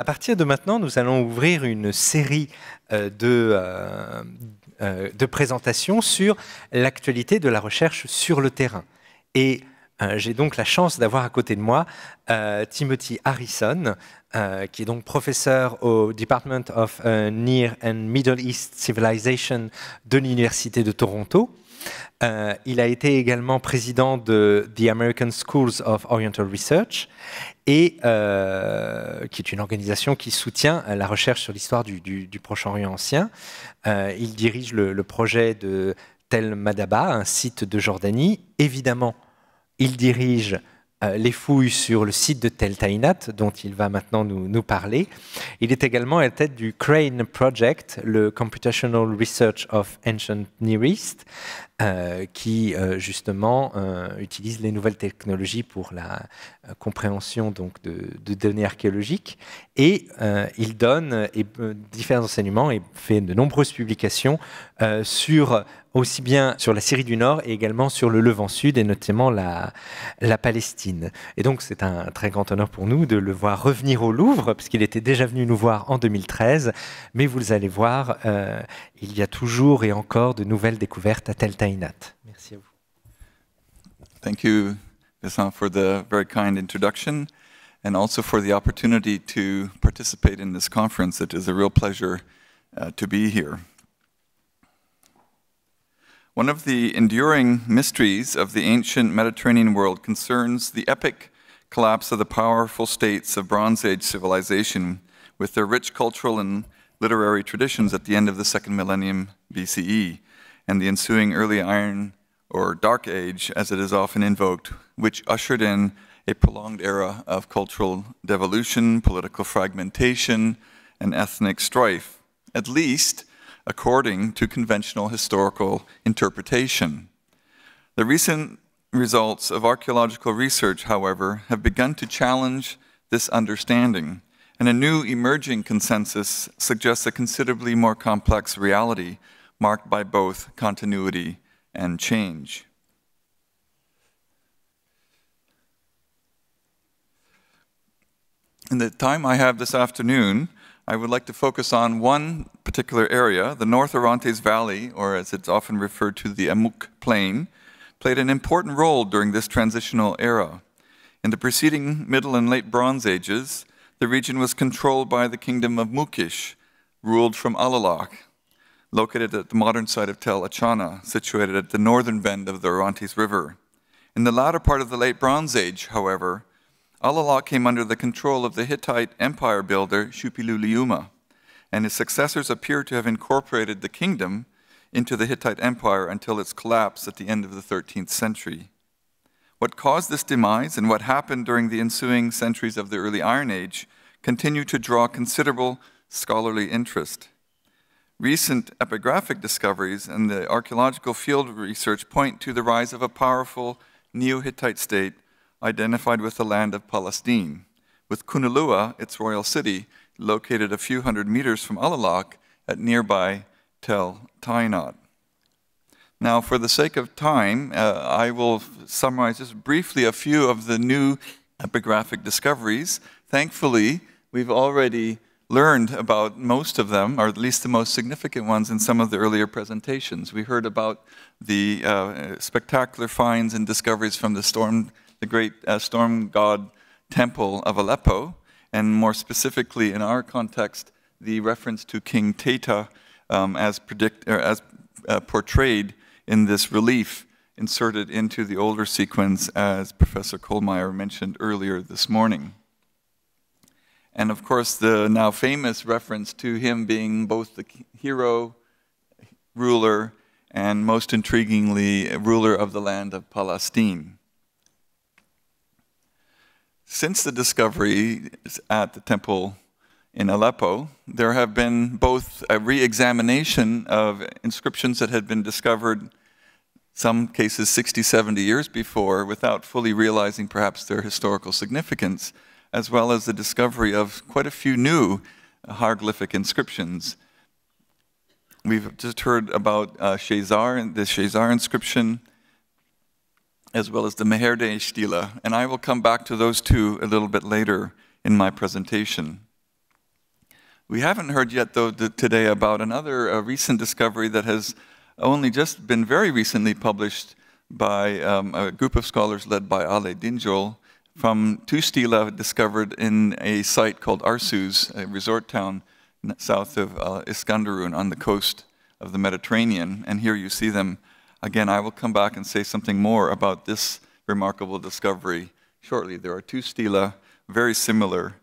À partir de maintenant, nous allons ouvrir une série de présentations sur l'actualité de la recherche sur le terrain. Et j'ai donc la chance d'avoir à côté de moi Timothy Harrison, qui est donc professeur au Department of Near and Middle East Civilization de l'Université de Toronto. Il a été également président de The American Schools of Oriental Research, et, qui est une organisation qui soutient la recherche sur l'histoire du Proche-Orient ancien. Il dirige le projet de Tel Madaba, un site de Jordanie. Évidemment, il dirige les fouilles sur le site de Tell Tayinat, dont il va maintenant nous parler. Il est également à la tête du Crane Project, le Computational Research of Ancient Near East, qui justement utilise les nouvelles technologies pour la compréhension donc, de données archéologiques. Et il donne différents enseignements et fait de nombreuses publications aussi bien sur la Syrie du Nord et également sur le Levant Sud et notamment la Palestine. Et donc c'est un très grand honneur pour nous de le voir revenir au Louvre, puisqu'il était déjà venu nous voir en 2013, mais vous allez voir, il y a toujours et encore de nouvelles découvertes à Tell Tayinat. Merci à vous. Thank you, Vincent, for the very kind introduction and also for the opportunity to participate in this conference. It is a real pleasure to be here. One of the enduring mysteries of the ancient Mediterranean world concerns the epic collapse of the powerful states of Bronze Age civilization with their rich cultural and literary traditions at the end of the second millennium BCE and the ensuing early Iron or Dark Age, as it is often invoked, which ushered in a prolonged era of cultural devolution, political fragmentation, and ethnic strife, at least according to conventional historical interpretation. The recent results of archaeological research, however, have begun to challenge this understanding, and a new emerging consensus suggests a considerably more complex reality marked by both continuity and change. In the time I have this afternoon, I would like to focus on one particular area. The North Orontes Valley, or as it's often referred to, the Amuk plain, played an important role during this transitional era. In the preceding Middle and Late Bronze Ages, the region was controlled by the kingdom of Mukish, ruled from Alalakh, located at the modern site of Tell Atchana, situated at the northern bend of the Orontes River. In the latter part of the Late Bronze Age, however, Alalakh came under the control of the Hittite empire builder Shupiluliuma, and his successors appear to have incorporated the kingdom into the Hittite empire until its collapse at the end of the 13th century. What caused this demise and what happened during the ensuing centuries of the early Iron Age continue to draw considerable scholarly interest. Recent epigraphic discoveries in the archaeological field research point to the rise of a powerful Neo-Hittite state identified with the land of Palestine, with Kunulua, its royal city, located a few hundred meters from Alalakh at nearby Tell Tayinat. Now, for the sake of time, I will summarize just briefly a few of the new epigraphic discoveries. Thankfully, we've already learned about most of them, or at least the most significant ones, in some of the earlier presentations. We heard about the spectacular finds and discoveries from the great storm god temple of Aleppo, and more specifically in our context, the reference to King Teta as portrayed in this relief inserted into the older sequence, as Professor Kohlmeier mentioned earlier this morning. And of course, the now famous reference to him being both the hero, ruler, and most intriguingly, ruler of the land of Palestine. Since the discovery at the temple in Aleppo, there have been both a re-examination of inscriptions that had been discovered, some cases 60, 70 years before, without fully realizing perhaps their historical significance, as well as the discovery of quite a few new hieroglyphic inscriptions. We've just heard about Shazar and the Shazar inscription, as well as the Meherde Estila, and I will come back to those two a little bit later in my presentation. We haven't heard yet, though, today about another recent discovery that has only just been very recently published by a group of scholars led by Ale Dinjol from two stela discovered in a site called Arsuz, a resort town south of Iskenderun on the coast of the Mediterranean. And here you see them. Again, I will come back and say something more about this remarkable discovery shortly. There are two stela, very similar,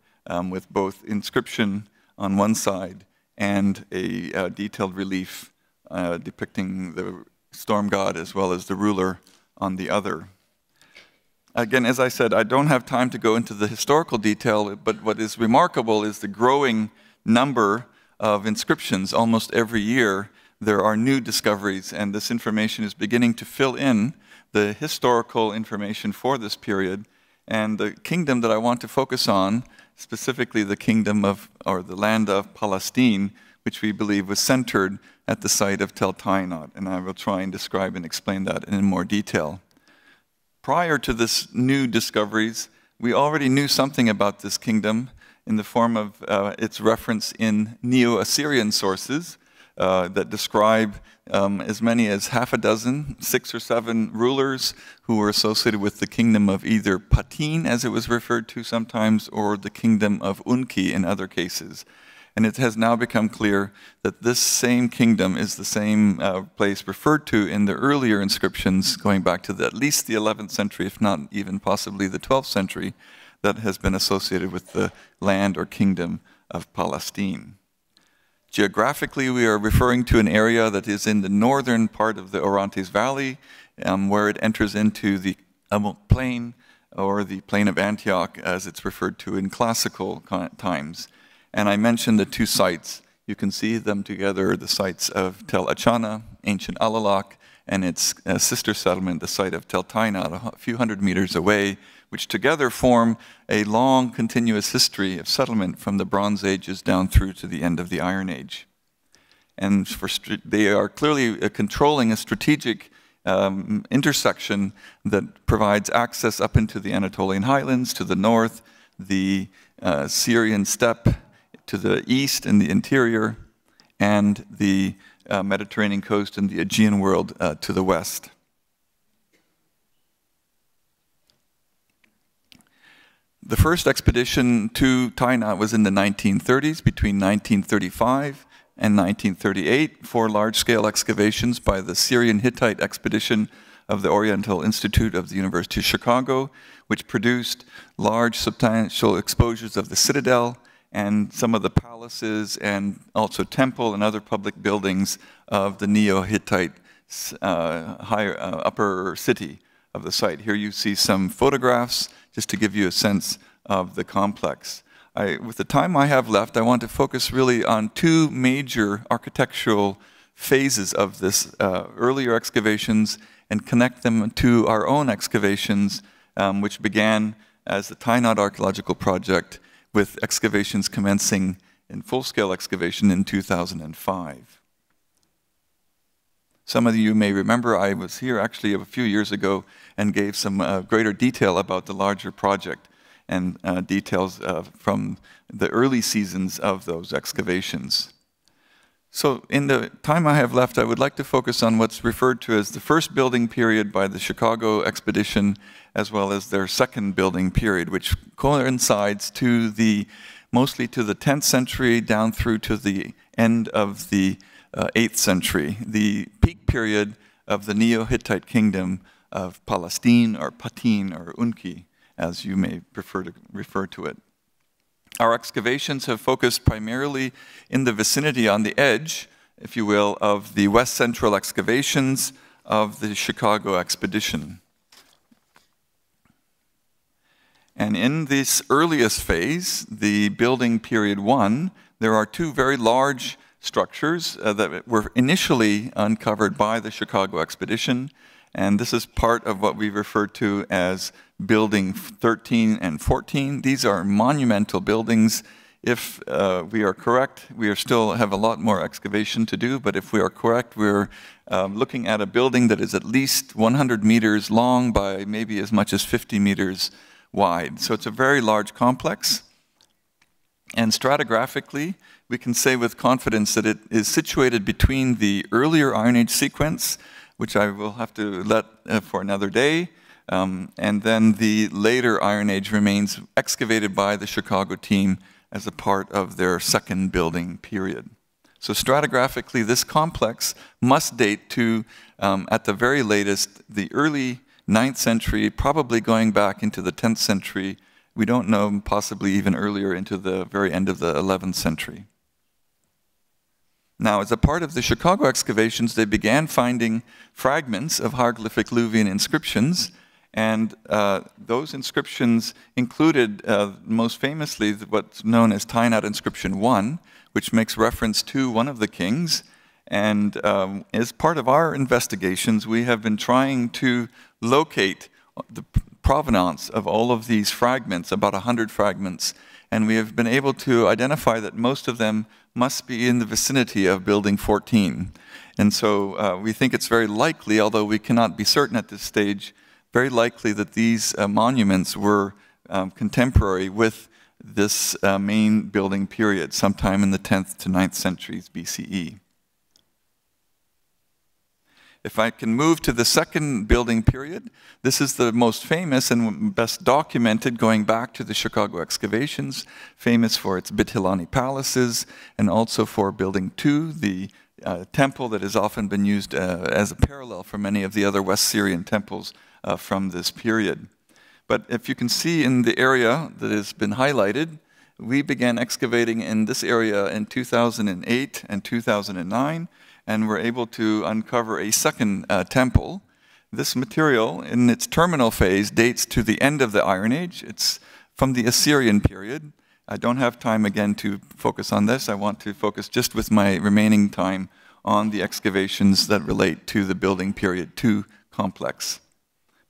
with both inscription on one side and a detailed relief depicting the storm god as well as the ruler on the other. Again, as I said, I don't have time to go into the historical detail, but what is remarkable is the growing number of inscriptions. Almost every year there are new discoveries, and this information is beginning to fill in the historical information for this period. And the kingdom that I want to focus on, specifically the kingdom of, or the land of Palestine, which we believe was centered at the site of Tell Tayinat, and I will try and describe and explain that in more detail. Prior to this new discoveries, we already knew something about this kingdom in the form of its reference in Neo-Assyrian sources that describe as many as half a dozen, 6 or 7 rulers who were associated with the kingdom of either Patin, as it was referred to sometimes, or the kingdom of Unki in other cases. And it has now become clear that this same kingdom is the same place referred to in the earlier inscriptions going back to the, at least the 11th century, if not even possibly the 12th century, that has been associated with the land or kingdom of Palestine. Geographically, we are referring to an area that is in the northern part of the Orontes Valley, where it enters into the Amuk plain, or the plain of Antioch, as it's referred to in classical times. And I mentioned the two sites. You can see them together, the sites of Tell Atchana, ancient Alalakh, and its sister settlement, the site of Tell Tayinat, a few hundred meters away, which together form a long, continuous history of settlement from the Bronze Ages down through to the end of the Iron Age. And they are clearly controlling a strategic intersection that provides access up into the Anatolian highlands, to the north, the Syrian steppe, to the east in the interior, and the Mediterranean coast and the Aegean world to the west. The first expedition to Tayinat was in the 1930s, between 1935 and 1938, 4 large-scale excavations by the Syrian Hittite expedition of the Oriental Institute of the University of Chicago, which produced large substantial exposures of the citadel, and some of the palaces and also temple and other public buildings of the Neo-Hittite upper city of the site. Here you see some photographs just to give you a sense of the complex. With the time I have left, I want to focus really on 2 major architectural phases of this earlier excavations and connect them to our own excavations, which began as the Tayinat Archaeological Project, with excavations commencing in full-scale excavation in 2005. Some of you may remember I was here actually a few years ago and gave some greater detail about the larger project and details from the early seasons of those excavations. So in the time I have left, I would like to focus on what's referred to as the first building period by the Chicago expedition, as well as their second building period, which coincides to the, mostly to the 10th century down through to the end of the 8th century, the peak period of the Neo-Hittite kingdom of Palestine or Patin or Unki, as you may prefer to refer to it. Our excavations have focused primarily in the vicinity, on the edge, if you will, of the West Central excavations of the Chicago expedition. And in this earliest phase, the building period 1, there are 2 very large structures that were initially uncovered by the Chicago expedition. And this is part of what we refer to as Building 13 and 14. These are monumental buildings. If we are correct, we are still have a lot more excavation to do, but if we are correct, we're looking at a building that is at least 100 meters long by maybe as much as 50 meters wide. So it's a very large complex. And stratigraphically, we can say with confidence that it is situated between the earlier Iron Age sequence, which I will have to let for another day, and then the later Iron Age remains excavated by the Chicago team as a part of their second building period. So stratigraphically, this complex must date to, at the very latest, the early 9th century, probably going back into the 10th century. We don't know, possibly even earlier into the very end of the 11th century. Now, as a part of the Chicago excavations, they began finding fragments of hieroglyphic Luwian inscriptions, and those inscriptions included, most famously, what's known as Tayinat Inscription 1, which makes reference to one of the kings. And as part of our investigations, we have been trying to locate the provenance of all of these fragments, about 100 fragments, and we have been able to identify that most of them must be in the vicinity of Building 14. And so we think it's very likely, although we cannot be certain at this stage, very likely that these monuments were contemporary with this main building period, sometime in the 10th to 9th centuries BCE. If I can move to the second building period, this is the most famous and best documented, going back to the Chicago excavations, famous for its Beit Hillani palaces and also for Building 2, the temple that has often been used as a parallel for many of the other West Syrian temples from this period. But if you can see in the area that has been highlighted, we began excavating in this area in 2008 and 2009, and we're able to uncover a second temple. This material, in its terminal phase, dates to the end of the Iron Age. It's from the Assyrian period. I don't have time again to focus on this. I want to focus just with my remaining time on the excavations that relate to the Building Period 2 complex.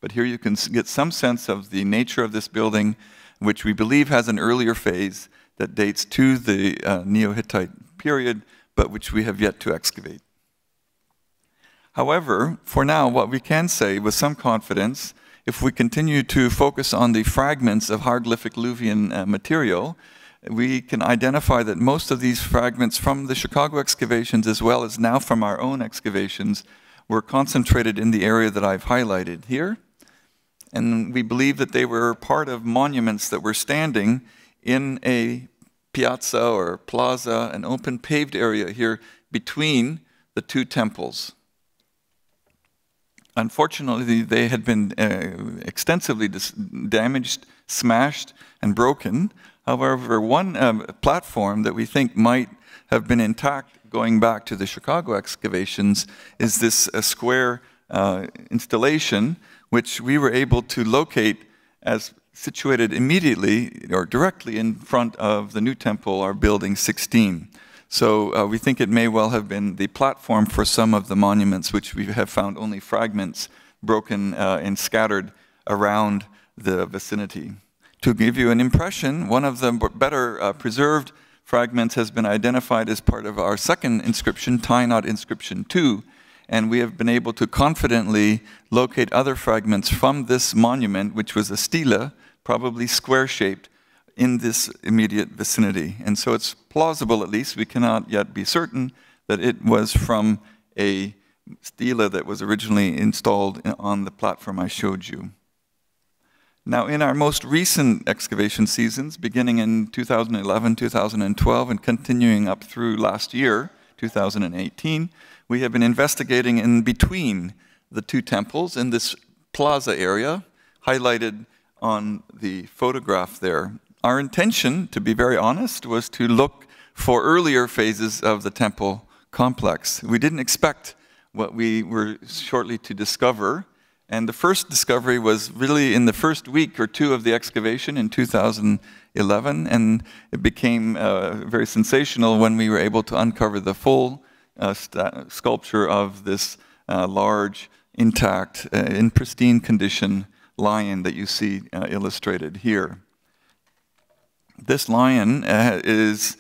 But here you can get some sense of the nature of this building, which we believe has an earlier phase that dates to the Neo-Hittite period, but which we have yet to excavate. However, for now, what we can say with some confidence, if we continue to focus on the fragments of hieroglyphic Luwian material, we can identify that most of these fragments from the Chicago excavations, as well as now from our own excavations, were concentrated in the area that I've highlighted here. And we believe that they were part of monuments that were standing in a piazza or plaza, an open paved area here between the two temples. Unfortunately, they had been extensively damaged, smashed, and broken. However, one platform that we think might have been intact going back to the Chicago excavations is this square installation, which we were able to locate as situated immediately or directly in front of the new temple or Building 16. So we think it may well have been the platform for some of the monuments, which we have found only fragments broken and scattered around the vicinity. To give you an impression, one of the better preserved fragments has been identified as part of our second inscription, Tayinat Inscription 2, and we have been able to confidently locate other fragments from this monument, which was a stela, probably square-shaped, in this immediate vicinity. And so it's plausible, at least, we cannot yet be certain, that it was from a stela that was originally installed on the platform I showed you. Now, in our most recent excavation seasons, beginning in 2011, 2012, and continuing up through last year, 2018, we have been investigating in between the two temples in this plaza area, highlighted on the photograph there. Our intention, to be very honest, was to look for earlier phases of the temple complex. We didn't expect what we were shortly to discover, and the first discovery was really in the first week or two of the excavation in 2011, and it became very sensational when we were able to uncover the full sculpture of this large, intact, in pristine condition lion that you see illustrated here. This lion has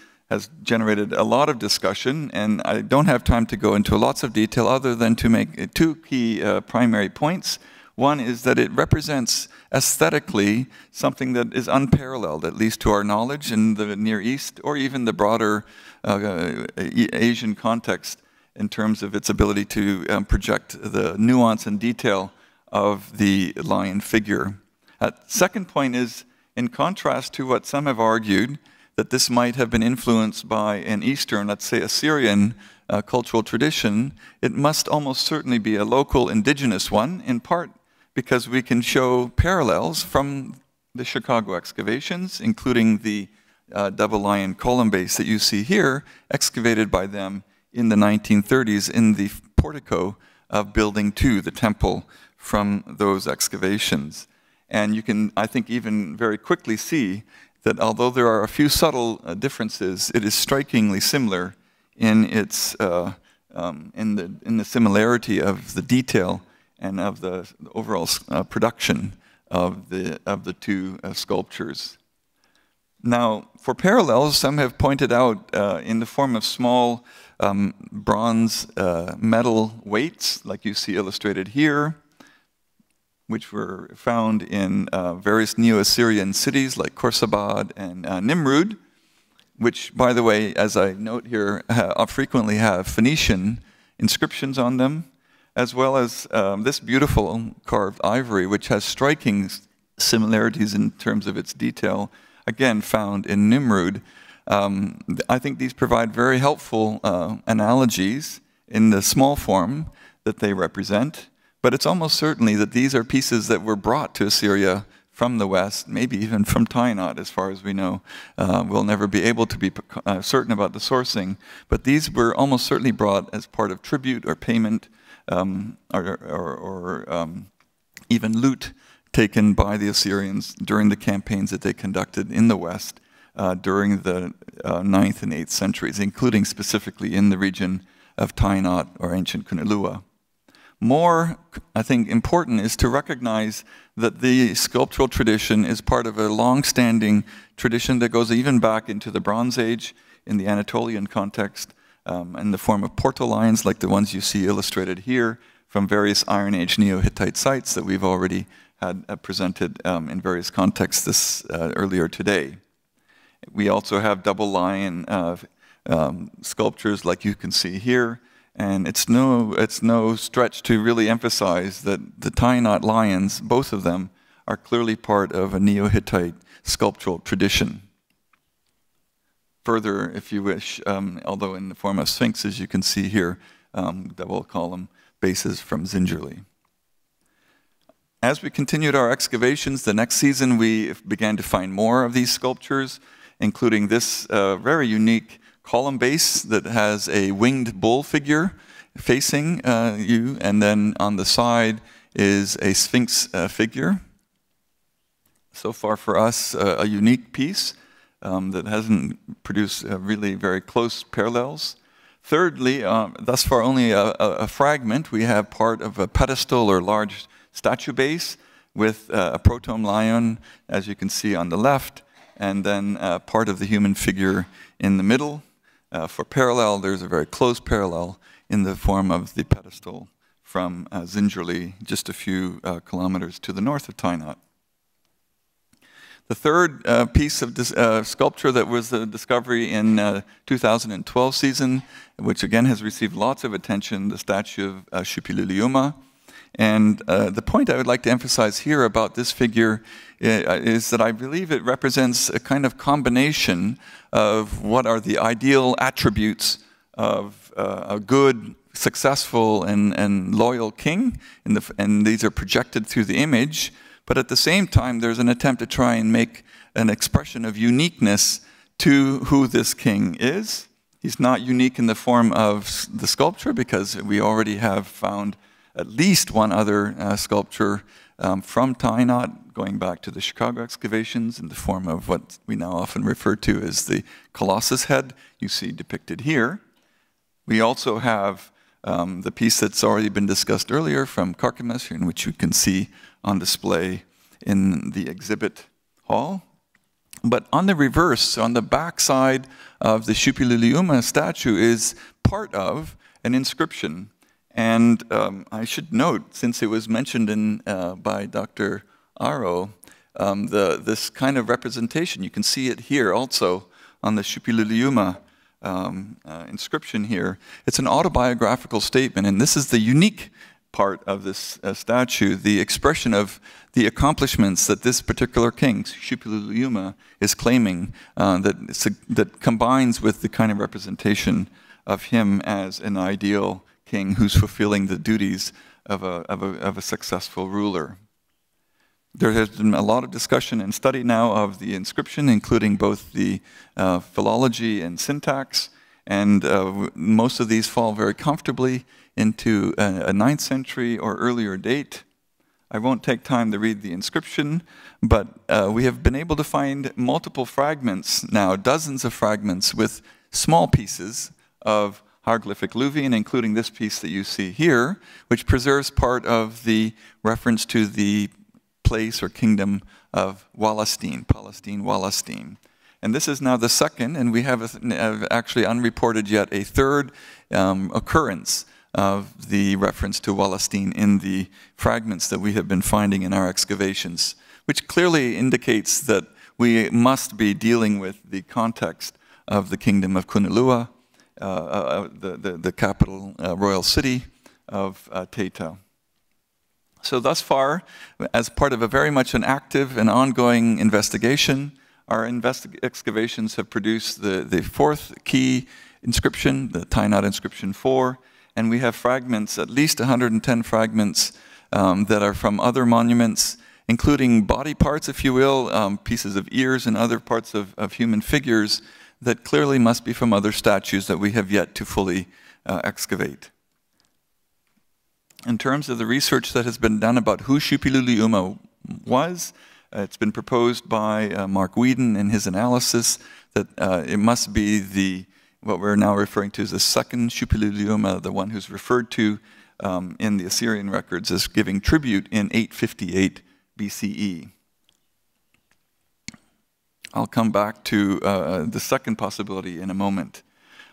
generated a lot of discussion, and I don't have time to go into lots of detail other than to make two key primary points. One is that it represents aesthetically something that is unparalleled, at least to our knowledge, in the Near East or even the broader Asian context in terms of its ability to project the nuance and detail of the lion figure. Second point is, in contrast to what some have argued, that this might have been influenced by an Eastern, let's say Assyrian, cultural tradition, it must almost certainly be a local indigenous one, in part because we can show parallels from the Chicago excavations, including the double lion column base that you see here, excavated by them in the 1930s in the portico of Building 2, the temple from those excavations. And you can, I think, even very quickly see that although there are a few subtle differences, it is strikingly similar in its in the similarity of the detail and of the overall production of the two sculptures. Now, for parallels, some have pointed out in the form of small bronze metal weights, like you see illustrated here, which were found in various Neo-Assyrian cities like Khorsabad and Nimrud, which, by the way, as I note here, frequently have Phoenician inscriptions on them, as well as this beautiful carved ivory, which has striking similarities in terms of its detail, again found in Nimrud. I think these provide very helpful analogies in the small form that they represent. But it's almost certainly that these are pieces that were brought to Assyria from the West, maybe even from Tayinat, as far as we know. We'll never be able to be certain about the sourcing, but these were almost certainly brought as part of tribute or payment or even loot taken by the Assyrians during the campaigns that they conducted in the West during the 9th and 8th centuries, including specifically in the region of Tayinat or ancient Kunulua. More, I think, important is to recognize that the sculptural tradition is part of a long-standing tradition that goes even back into the Bronze Age in the Anatolian context in the form of portolines like the ones you see illustrated here from various Iron Age Neo-Hittite sites that we've already had presented in various contexts this earlier today. We also have double lion sculptures like you can see here. And it's no stretch to really emphasize that the Tayinat lions, both of them, are clearly part of a Neo-Hittite sculptural tradition. Further, if you wish, although in the form of sphinxes, you can see here double column bases from Zincirli. As we continued our excavations, the next season we began to find more of these sculptures, including this very unique column base that has a winged bull figure facing you, and then on the side is a sphinx figure. So far for us, a unique piece that hasn't produced really very close parallels. Thirdly, thus far only a fragment. We have part of a pedestal or large statue base with a proton lion, as you can see on the left, and then part of the human figure in the middle. For parallel, there's a very close parallel in the form of the pedestal from Zincirli, just a few kilometers to the north of Tayinat. The third piece of sculpture that was the discovery in 2012 season, which again has received lots of attention, the statue of Shupiluliuma. And the point I would like to emphasize here about this figure is that I believe it represents a kind of combination of what are the ideal attributes of a good, successful, and loyal king, and these are projected through the image, but at the same time there's an attempt to try and make an expression of uniqueness to who this king is. He's not unique in the form of the sculpture because we already have found at least one other sculpture from Tayinat, going back to the Chicago excavations in the form of what we now often refer to as the Colossus head you see depicted here. We also have the piece that's already been discussed earlier from Karkemish, in which you can see on display in the exhibit hall. But on the reverse, on the backside of the Shupiluliuma statue is part of an inscription. And I should note, since it was mentioned in, by Dr. Aro, this kind of representation, you can see it here also on the Shupiluliuma inscription here. It's an autobiographical statement, and this is the unique part of this statue, the expression of the accomplishments that this particular king, Shupiluliuma, is claiming, that combines with the kind of representation of him as an ideal king who's fulfilling the duties of a successful ruler. There has been a lot of discussion and study now of the inscription, including both the philology and syntax, and most of these fall very comfortably into a 9th century or earlier date. I won't take time to read the inscription, but we have been able to find multiple fragments now, dozens of fragments with small pieces of hieroglyphic Luwian, including this piece that you see here, which preserves part of the reference to the place or kingdom of Walistin, Palestine, Walistin. And this is now the second, and we have actually unreported yet a third occurrence of the reference to Walistin in the fragments that we have been finding in our excavations, which clearly indicates that we must be dealing with the context of the kingdom of Kunulua, the capital royal city of Teta. So thus far, as part of a very much an active and ongoing investigation, our excavations have produced the fourth key inscription, the Tayinat inscription 4, and we have fragments, at least 110 fragments that are from other monuments, including body parts, if you will, pieces of ears and other parts of human figures that clearly must be from other statues that we have yet to fully excavate. In terms of the research that has been done about who Shupiluliuma was, it's been proposed by Mark Whedon in his analysis that it must be the, what we're now referring to as the second Shupiluliuma, the one who's referred to in the Assyrian records as giving tribute in 858 BCE. I'll come back to the second possibility in a moment.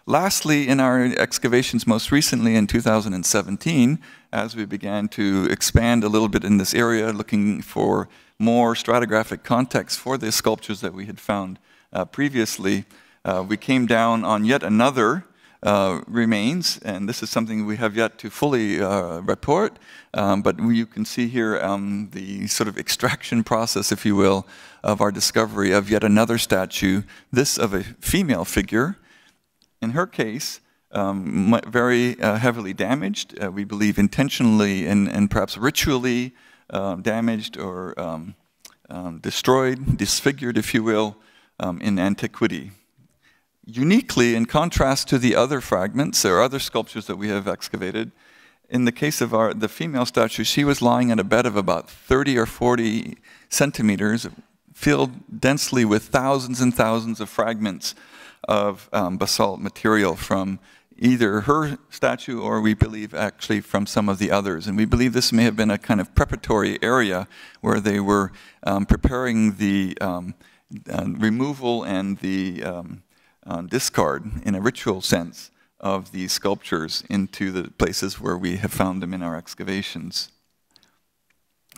Lastly, in our excavations most recently in 2017, as we began to expand a little bit in this area, looking for more stratigraphic context for the sculptures that we had found previously, we came down on yet another remains, and this is something we have yet to fully report, but you can see here the sort of extraction process, if you will, of our discovery of yet another statue, this of a female figure, in her case, very heavily damaged, we believe intentionally and perhaps ritually damaged or destroyed, disfigured, if you will, in antiquity. Uniquely, in contrast to the other fragments or other sculptures that we have excavated, in the case of the female statue, she was lying on a bed of about 30 or 40 centimeters, filled densely with thousands and thousands of fragments of basalt material from either her statue or we believe actually from some of the others. And we believe this may have been a kind of preparatory area where they were preparing the removal and the discard in a ritual sense of these sculptures into the places where we have found them in our excavations.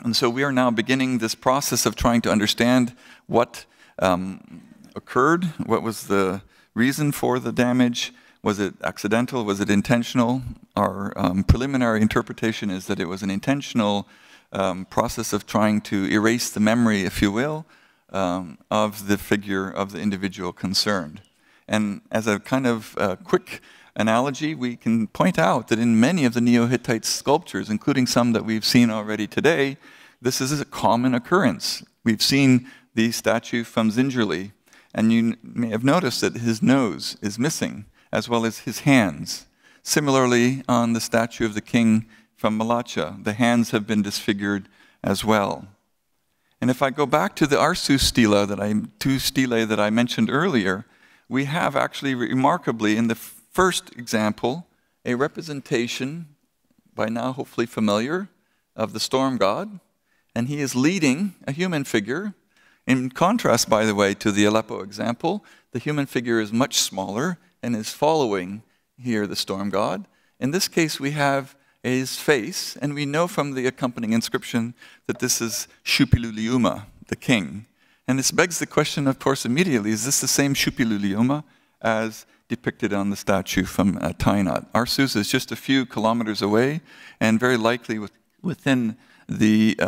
And so we are now beginning this process of trying to understand what occurred, what was the reason for the damage, was it accidental, was it intentional? Our preliminary interpretation is that it was an intentional process of trying to erase the memory, if you will, of the figure of the individual concerned. And as a kind of quick analogy, we can point out that in many of the Neo-Hittite sculptures, including some that we've seen already today, this is a common occurrence. We've seen the statue from Zincirli, and you may have noticed that his nose is missing, as well as his hands. Similarly, on the statue of the king from Malacha, the hands have been disfigured as well. And if I go back to the Arsuz stelae that I mentioned earlier, we have actually remarkably, in the first example, a representation, by now hopefully familiar, of the storm god, and he is leading a human figure. In contrast, by the way, to the Aleppo example, the human figure is much smaller and is following here the storm god. In this case, we have is face, and we know from the accompanying inscription that this is Shupiluliuma, the king. And this begs the question, of course, immediately, is this the same Shupiluliuma as depicted on the statue from Tayinat? Arsuz is just a few kilometers away, and very likely within the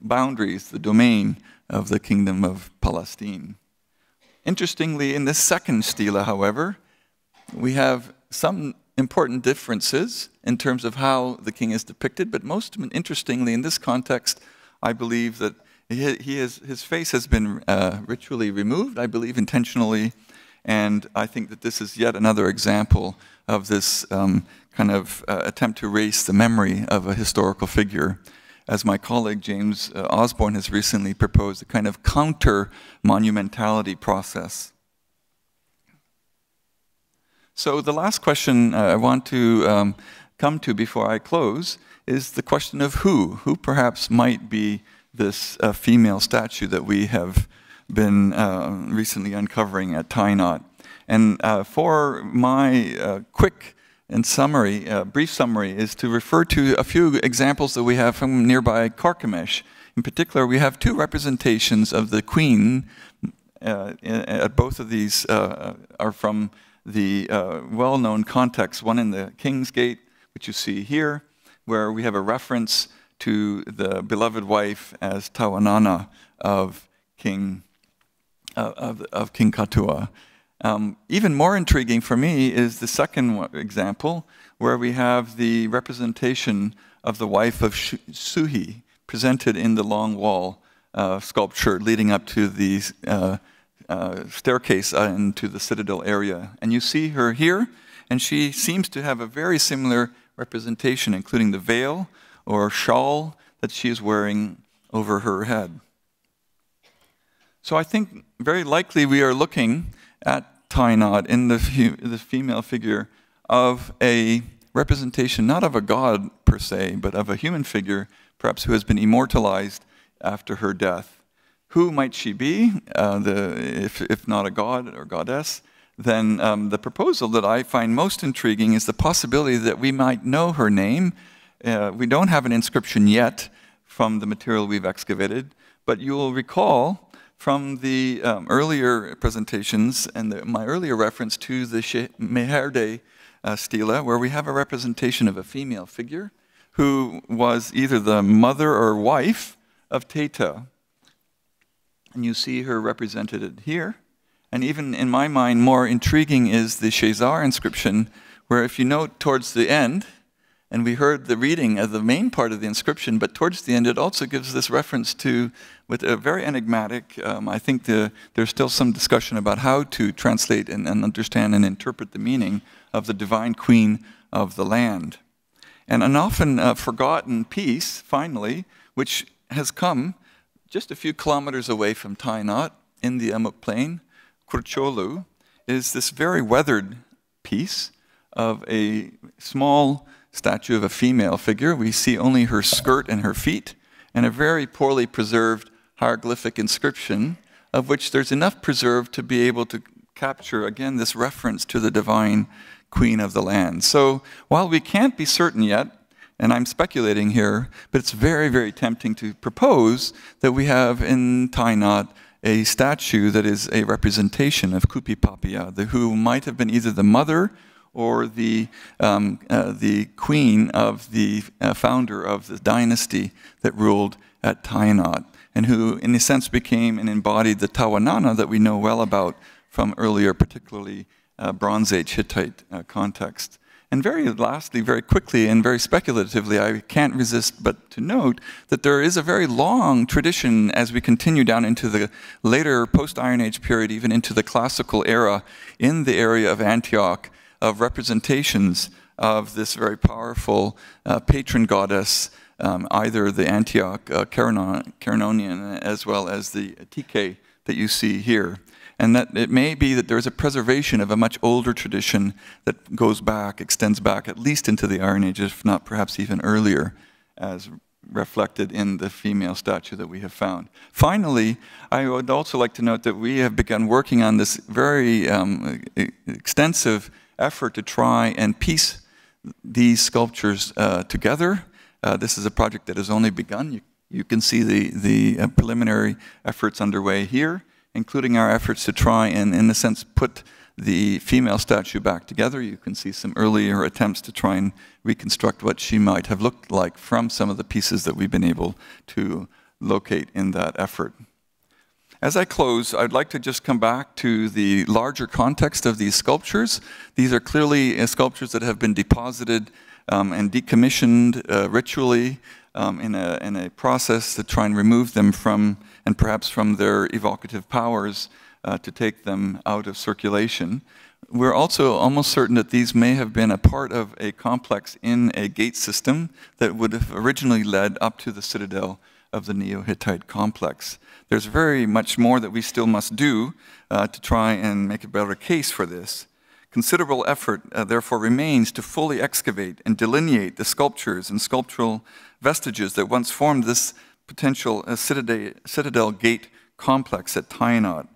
boundaries, the domain of the Kingdom of Palestine. Interestingly, in this second stela, however, we have some important differences in terms of how the king is depicted, but most interestingly in this context, I believe that his face has been ritually removed, I believe intentionally, and I think that this is yet another example of this kind of attempt to erase the memory of a historical figure. As my colleague James Osborne has recently proposed, a kind of counter-monumentality process. So the last question I want to come to before I close is the question of who. Who perhaps might be this female statue that we have been recently uncovering at Tayinat. And for my quick and summary, brief summary, is to refer to a few examples that we have from nearby Karkemish. In particular, we have two representations of the queen. Both of these are from the well-known context, one in the King's Gate, which you see here, where we have a reference to the beloved wife as Tawanana of King Katua. Even more intriguing for me is the second example, where we have the representation of the wife of Suhi, presented in the long wall sculpture leading up to the staircase into the citadel area. And you see her here, and she seems to have a very similar representation, including the veil or shawl that she is wearing over her head. So I think very likely we are looking at Tayinat in the female figure of a representation, not of a god per se, but of a human figure, perhaps who has been immortalized after her death. Who might she be? If not a god or goddess, then the proposal that I find most intriguing is the possibility that we might know her name. We don't have an inscription yet from the material we've excavated, but you will recall from the earlier presentations and my earlier reference to the Meherde Estila, where we have a representation of a female figure who was either the mother or wife of Teta. And you see her represented here. And even in my mind, more intriguing is the Shazar inscription, where if you note towards the end, and we heard the reading of the main part of the inscription, but towards the end it also gives this reference to, with a very enigmatic, I think there's still some discussion about how to translate and understand and interpret the meaning of the divine queen of the land. And an often forgotten piece, finally, which has come just a few kilometers away from Tayinat, in the Amuk plain, Kurcholu, is this very weathered piece of a small statue of a female figure. We see only her skirt and her feet, and a very poorly preserved hieroglyphic inscription, of which there's enough preserved to be able to capture, again, this reference to the divine queen of the land. So while we can't be certain yet, and I'm speculating here, but it's very, very tempting to propose that we have in Tayinat a statue that is a representation of Kupi Papia, who might have been either the mother or the queen of the founder of the dynasty that ruled at Tayinat, and who in a sense became and embodied the Tawanana that we know well about from earlier, particularly Bronze Age Hittite context. And very lastly, very quickly and very speculatively, I can't resist but to note that there is a very long tradition as we continue down into the later post-Iron Age period, even into the classical era, in the area of Antioch, of representations of this very powerful patron goddess, either the Antioch Charinonian as well as the Tike that you see here. And that it may be that there is a preservation of a much older tradition that goes back, extends back at least into the Iron Age, if not perhaps even earlier, as reflected in the female statue that we have found. Finally, I would also like to note that we have begun working on this very extensive effort to try and piece these sculptures together. This is a project that has only begun. You can see the preliminary efforts underway here, including our efforts to try and, in a sense, put the female statue back together. You can see some earlier attempts to try and reconstruct what she might have looked like from some of the pieces that we've been able to locate in that effort. As I close, I'd like to just come back to the larger context of these sculptures. These are clearly sculptures that have been deposited and decommissioned ritually in a process to try and remove them from, and perhaps from their evocative powers to take them out of circulation. We're also almost certain that these may have been a part of a complex in a gate system that would have originally led up to the citadel of the Neo-Hittite complex. There's very much more that we still must do to try and make a better case for this. Considerable effort, therefore, remains to fully excavate and delineate the sculptures and sculptural vestiges that once formed this potential citadel gate complex at Tayinat.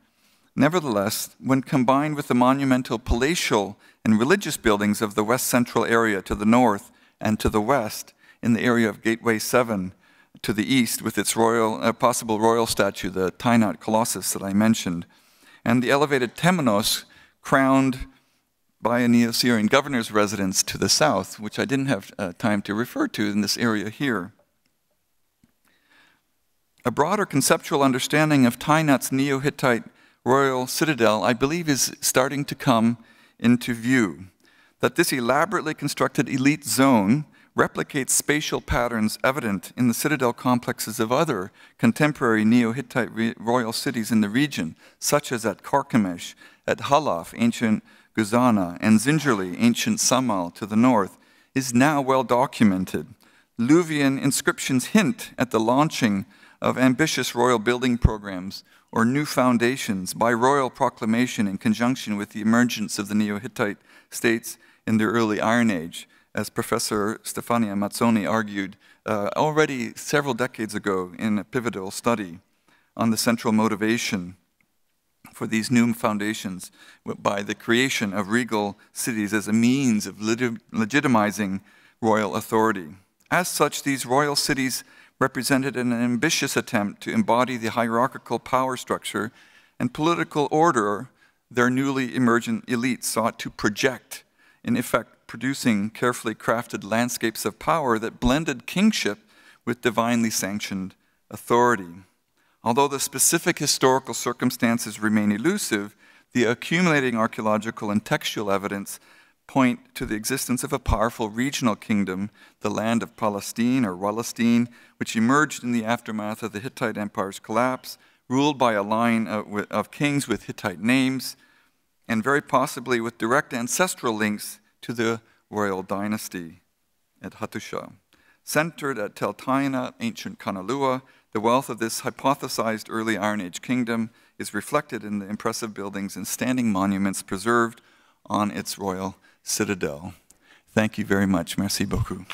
Nevertheless, when combined with the monumental palatial and religious buildings of the west central area to the north and to the west in the area of Gateway 7, to the east with its royal, possible royal statue, the Tayinat Colossus that I mentioned, and the elevated Temenos crowned by a Neo-Syrian governor's residence to the south, which I didn't have time to refer to in this area here. A broader conceptual understanding of Tayinat's Neo-Hittite royal citadel, I believe, is starting to come into view. That this elaborately constructed elite zone replicates spatial patterns evident in the citadel complexes of other contemporary Neo-Hittite royal cities in the region, such as at Karkemish, at Halaf, ancient Guzana, and Zincirli, ancient Samal to the north, is now well documented. Luwian inscriptions hint at the launching of ambitious royal building programs or new foundations by royal proclamation in conjunction with the emergence of the Neo-Hittite states in the early Iron Age, as Professor Stefania Mazzoni argued already several decades ago in a pivotal study on the central motivation for these new foundations by the creation of regal cities as a means of legitimizing royal authority. As such, these royal cities represented an ambitious attempt to embody the hierarchical power structure and political order their newly emergent elites sought to project, in effect, producing carefully crafted landscapes of power that blended kingship with divinely sanctioned authority. Although the specific historical circumstances remain elusive, the accumulating archaeological and textual evidence point to the existence of a powerful regional kingdom, the land of Palestine or Walistin, which emerged in the aftermath of the Hittite Empire's collapse, ruled by a line of kings with Hittite names, and very possibly with direct ancestral links to the royal dynasty at Hattusha. Centered at Tell Tayinat, ancient Kunulua, the wealth of this hypothesized early Iron Age kingdom is reflected in the impressive buildings and standing monuments preserved on its royal citadel. Thank you very much. Merci beaucoup.